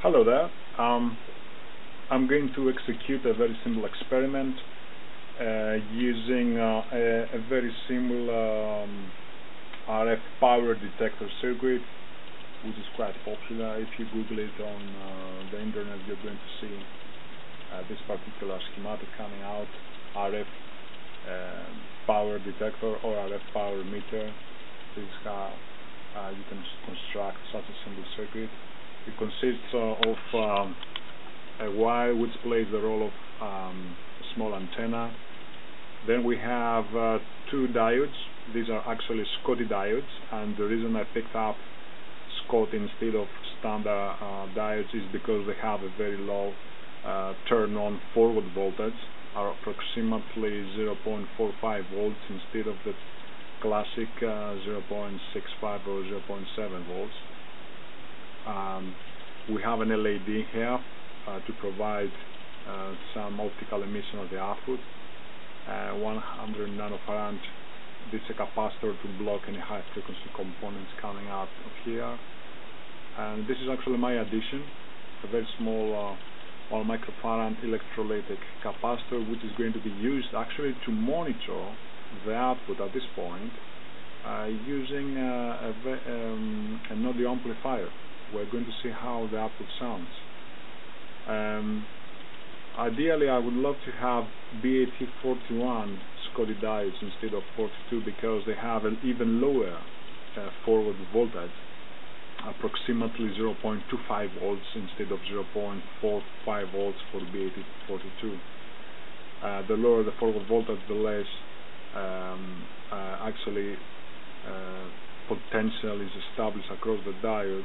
Hello there. I'm going to execute a very simple experiment using a very simple RF power detector circuit, which is quite popular. If you Google it on the internet, you're going to see this particular schematic coming out, RF power detector or RF power meter. This is how you can construct such a simple circuit. It consists of a wire which plays the role of a small antenna. Then we have two diodes. These are actually Schottky diodes, and the reason I picked up Schottky instead of standard diodes is because they have a very low turn-on forward voltage, are approximately 0.45 volts instead of the classic 0.65 or 0.7 volts. We have an LED here to provide some optical emission of the output. 100 nanofarad, this is a capacitor to block any high frequency components coming out of here. And this is actually my addition, a very small 1 microfarad electrolytic capacitor, which is going to be used actually to monitor the output at this point using an audio amplifier. We're going to see how the output sounds. Ideally, I would love to have BAT41 Schottky diodes instead of 42 because they have an even lower forward voltage, approximately 0.25 volts instead of 0.45 volts for BAT42. The lower the forward voltage, the less potential is established across the diode,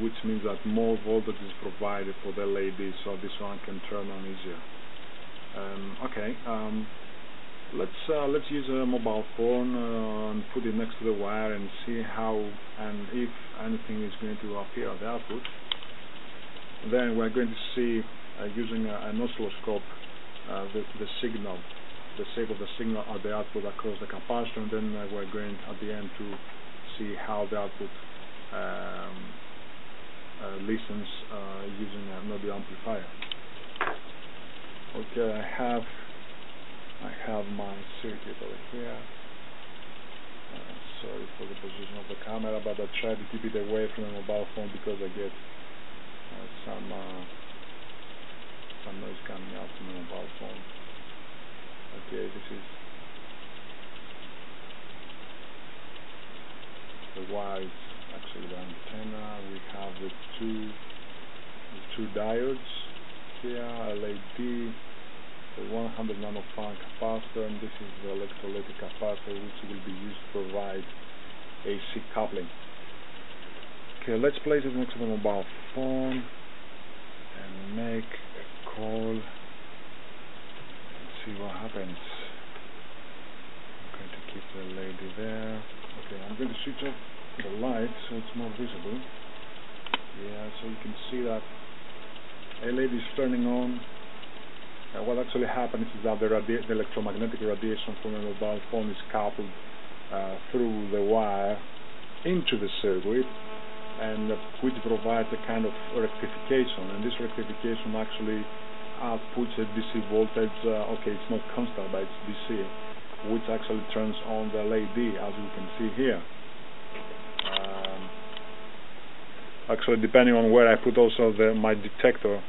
which means that more voltage is provided for the LED, so this one can turn on easier. Let's use a mobile phone and put it next to the wire and see how and if anything is going to appear at the output. Then we're going to see using an oscilloscope the signal, the shape of the signal at the output across the capacitor, and then we're going at the end to see how the output listens using an audio amplifier. Okay, I have my circuit over here. Sorry for the position of the camera, but I try to keep it away from the mobile phone because I get some noise coming out from the mobile phone. Okay, this is the wire, actually the antenna. We have the two diodes here, LED, the 100 nanofarad capacitor, and this is the electrolytic capacitor, which will be used to provide AC coupling. Okay, let's place it next to the mobile phone and make a call. See what happens. I'm going to keep the lady there. Okay, I'm going to switch off the light so it's more visible. Yeah, so you can see that LED is turning on. What actually happens is that the electromagnetic radiation from a mobile phone is coupled through the wire into the circuit, and which provides a kind of rectification, and this rectification actually outputs a DC voltage. Okay, it's not constant, but it's DC, which actually turns on the LED, as you can see here. Actually, depending on where I put also my detector,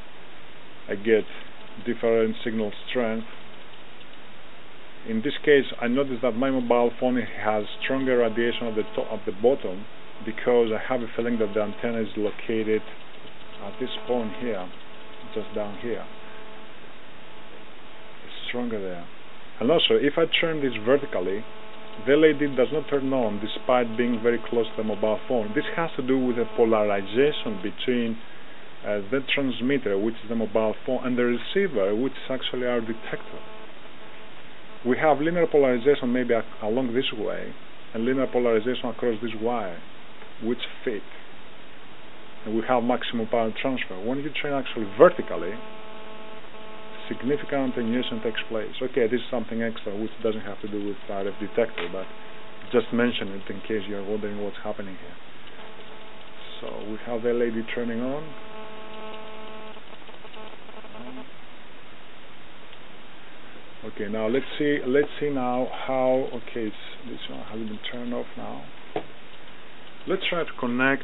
I get different signal strength. In this case, I noticed that my mobile phone has stronger radiation at the bottom, because I have a feeling that the antenna is located at this point here, just down here. It's stronger there. And also, if I turn this vertically, the LED does not turn on despite being very close to the mobile phone. This has to do with the polarization between the transmitter, which is the mobile phone, and the receiver, which is actually our detector. We have linear polarization maybe along this way, and linear polarization across this wire, which fit. And we have maximum power transfer. When you turn actually vertically, significant attenuation takes place. Okay, this is something extra which doesn't have to do with RF detector, but just mention it in case you're wondering what's happening here. So we have the LED turning on. Okay, now let's see now how, okay, it's, this one has been turned off now. Let's try to connect,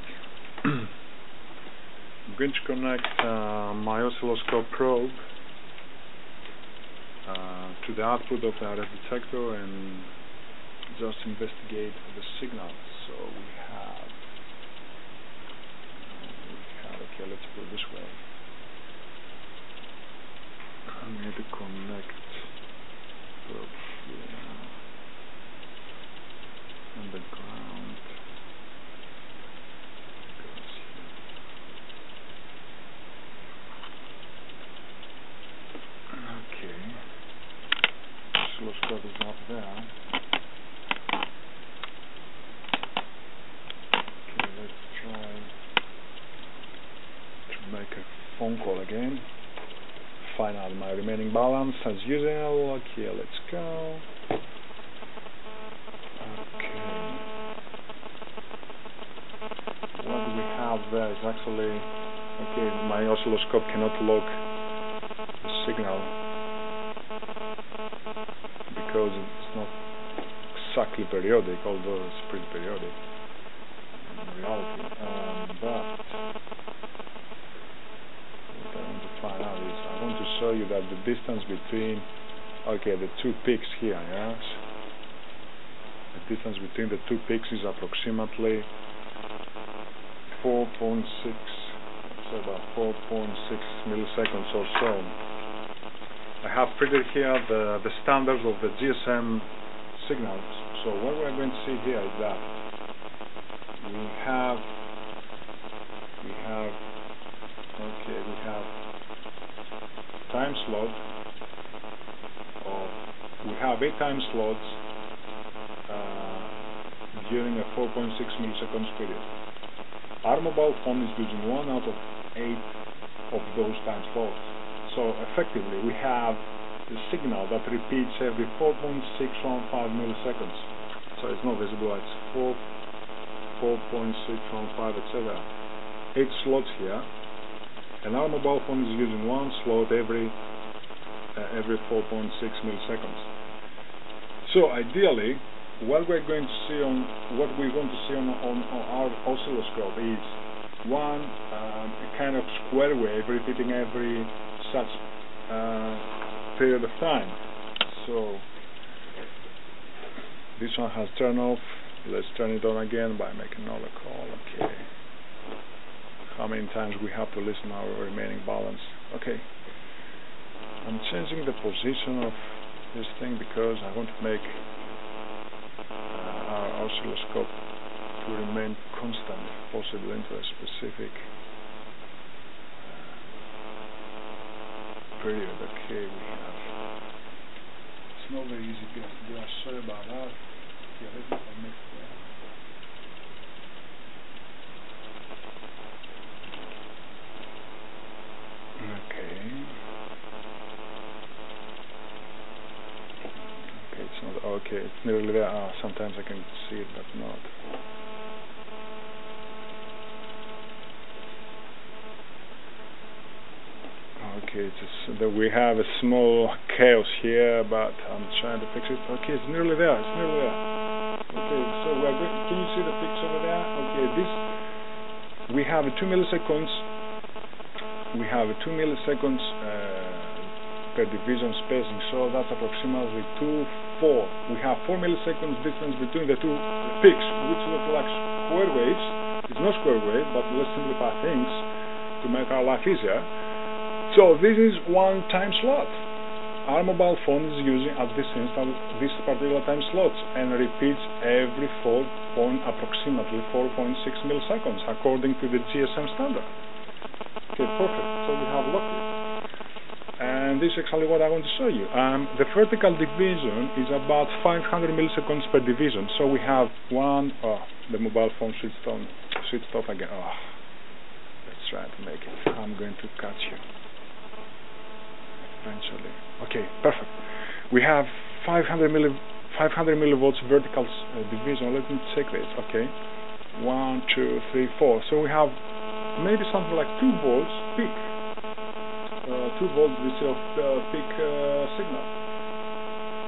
I'm going to connect my oscilloscope probe to the output of the RF detector and just investigate the signal. So we have okay, let's put it this way. I need to connect probe here and the ground goes here. Okay. Oscilloscope is not there. Okay, let's try to make a phone call again. Find out my remaining balance as usual. Okay, let's go. Okay. What do we have there is actually, okay, my oscilloscope cannot log the signal because it's not exactly periodic, although it's pretty periodic in reality. But what I want to find out is, I want to show you that the distance between, okay, the two peaks here, yes, the distance between the two peaks is approximately 4.6, so about 4.6 milliseconds or so. I have printed here the standards of the GSM signals. So what we are going to see here is that we have time slot, or we have 8 time slots during a 4.6 milliseconds period. Our mobile phone is using 1 out of 8 of those time slots. So effectively we have a signal that repeats every 4.615 milliseconds. So it's not visible, it's 4.615, etc. 8 slots here. And our mobile phone is using 1 slot every 4.6 milliseconds. So ideally, what we're going to see on what we want to see on our oscilloscope is a kind of square wave repeating every such period of time. So this one has turned off. Let's turn it on again by making another call. Okay. How many times we have to listen our remaining balance. Okay, I'm changing the position of this thing because I want to make our oscilloscope to remain constant if possible into a specific period. Okay, we have, it's not very easy to do, I'm sorry about that. Okay, let me connect there. Okay, it's not okay, it's nearly there. Sometimes I can see it but not. Okay, just that we have a small chaos here, but I'm trying to fix it. Okay, it's nearly there, it's nearly there. Okay, so we're going, can you see the peaks over there? Okay, this we have 2 milliseconds. We have a 2 milliseconds per division spacing, so that's approximately 2.4. We have 4 milliseconds distance between the two peaks, which look like square waves. It's not square wave, but let's simplify things to make our life easier. So this is 1 time slot. Our mobile phone is using at this instant this particular time slots and repeats every approximately 4.6 milliseconds according to the GSM standard. Okay, perfect, so we have locked it. And this is actually what I want to show you. The vertical division is about 500 milliseconds per division. So we have the mobile phone switched off again. Oh, let's try to make it. I'm going to catch you eventually. Okay, perfect. We have 500 millivolts vertical division. Let me check this. Okay, 1, 2, 3, 4. So we have maybe something like 2 volts peak, 2 volts peak signal.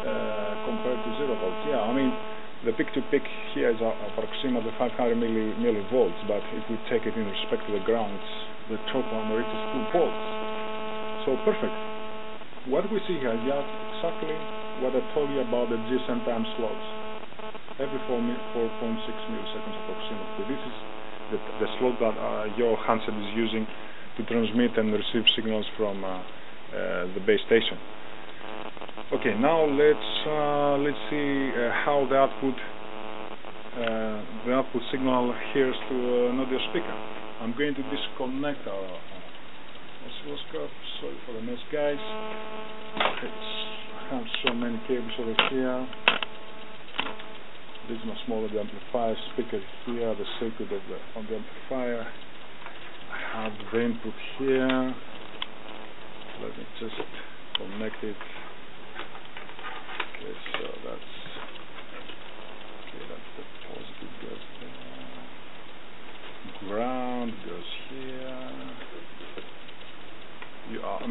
compared to 0 volts. Yeah, I mean, the peak-to-peak here is approximately 500 millivolts, but if we take it in respect to the ground, the top one reaches 2 volts. So perfect. What we see here is exactly what I told you about the GSM time slots. Every 4.6 milliseconds approximately. This is the slot that your handset is using to transmit and receive signals from the base station. Okay, now let's see how the output signal hears to an audio speaker. I'm going to disconnect our oscilloscope. Sorry for the mess, guys. I have so many cables over here. This is my small amplifier speaker here, the circuit on the amplifier. I have the input here. Let me just connect it. Okay, so that's okay. That's the positive goes there. Ground goes here.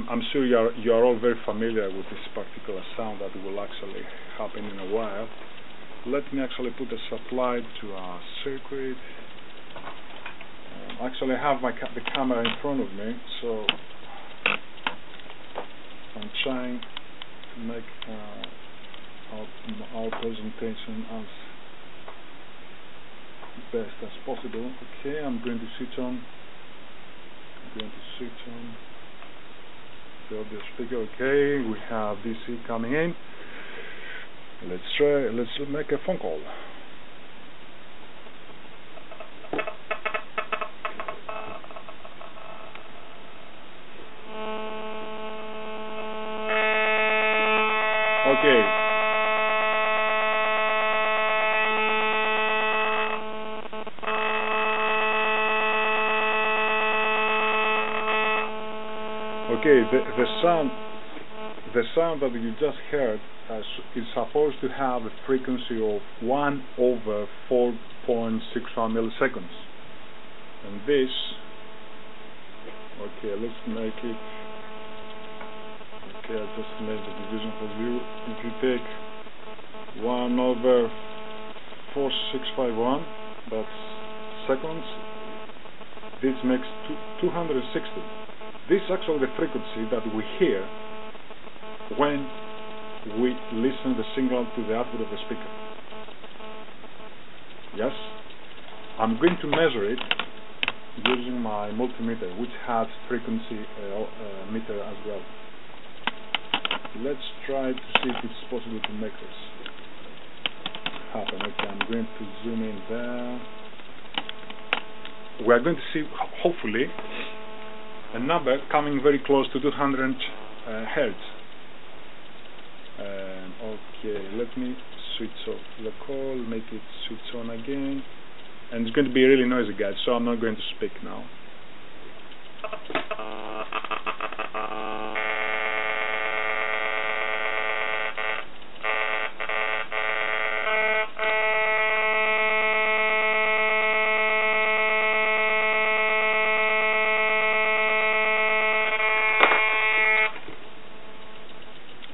I'm sure you are all very familiar with this particular sound that will actually happen in a while. Let me actually put a supply to our circuit. Actually, I have the camera in front of me, so I'm trying to make our presentation as best as possible. Okay, I'm going to switch on. The audio speaker. Okay, we have DC coming in. Let's try. Let's make a phone call. Okay. Okay. The sound that you just heard is supposed to have a frequency of 1/4.61 milliseconds, and this, okay, let's make it, okay, I just made the division for you. If you take 1/4651, that's seconds, this makes 260. This is actually the frequency that we hear when we listen the signal to the output of the speaker. Yes, I'm going to measure it using my multimeter, which has frequency meter as well. Let's try to see if it's possible to make this happen. Okay, I'm going to zoom in there. We are going to see, hopefully, a number coming very close to 200 Hertz. Okay, let me switch off the call, make it switch on again, and it's going to be really noisy, guys, so I'm not going to speak now.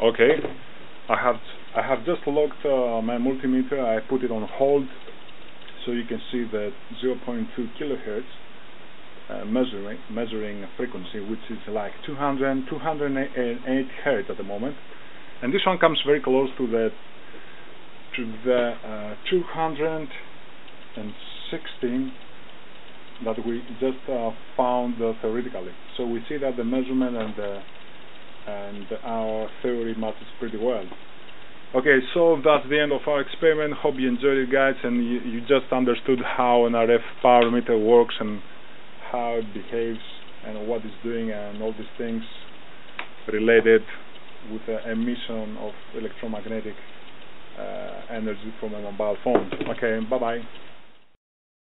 Okay, I have just locked my multimeter. I put it on hold, so you can see that 0.2 kilohertz measuring frequency, which is like 208 hertz at the moment, and this one comes very close to the 216 that we just found theoretically. So we see that the measurement and our theory matches pretty well. Okay, so that's the end of our experiment. Hope you enjoyed it, guys, and you just understood how an RF power meter works and how it behaves and what it's doing and all these things related with the emission of electromagnetic energy from a mobile phone. Okay, bye-bye.